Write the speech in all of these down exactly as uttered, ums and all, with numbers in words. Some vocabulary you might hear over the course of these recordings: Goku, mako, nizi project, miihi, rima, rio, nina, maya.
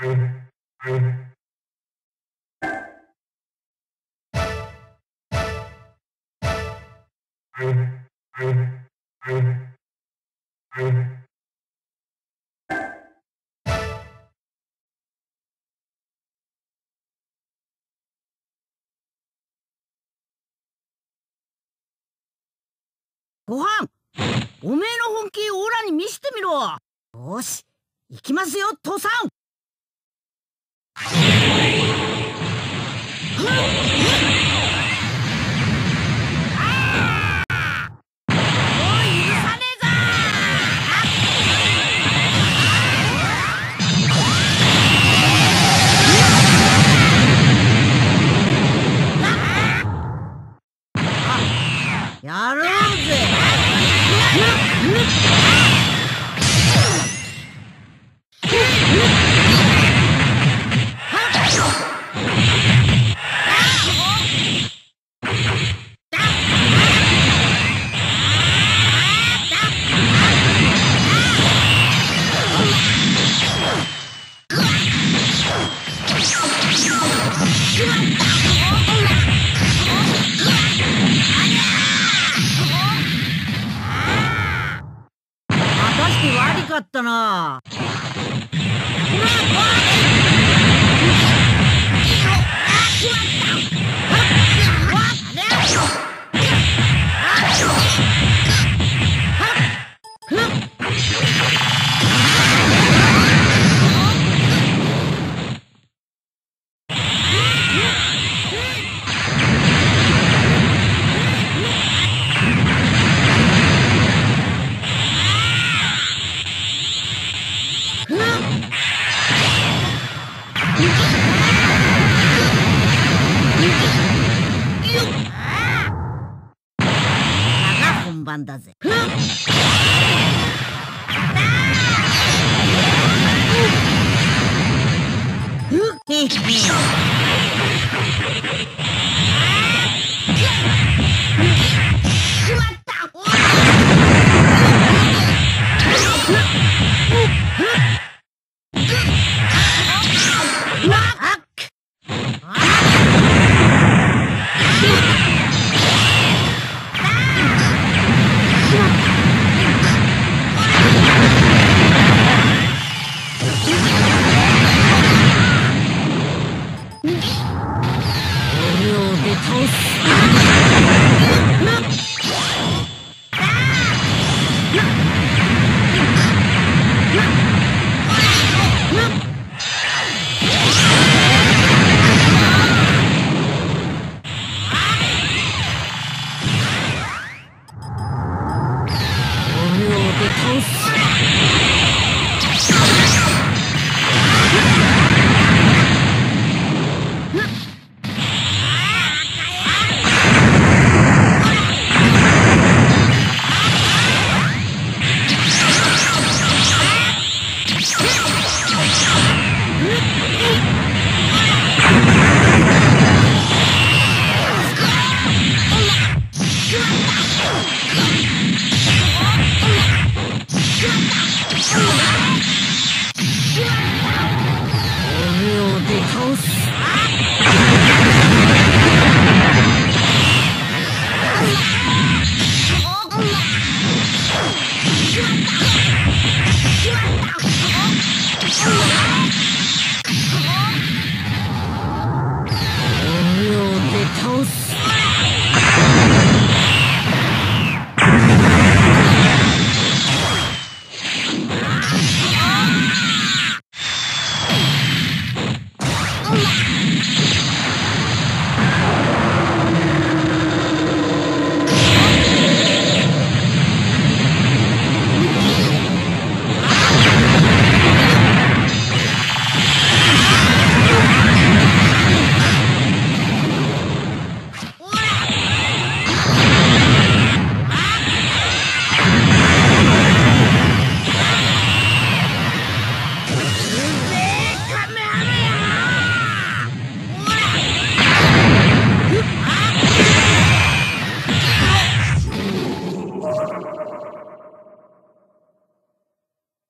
ごはん、おめえの本気オラに見せてみろ。よし、行きますよ、父さん。やろうぜ。よかったな。だぜ。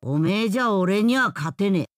おめえじゃ俺には勝てねえ。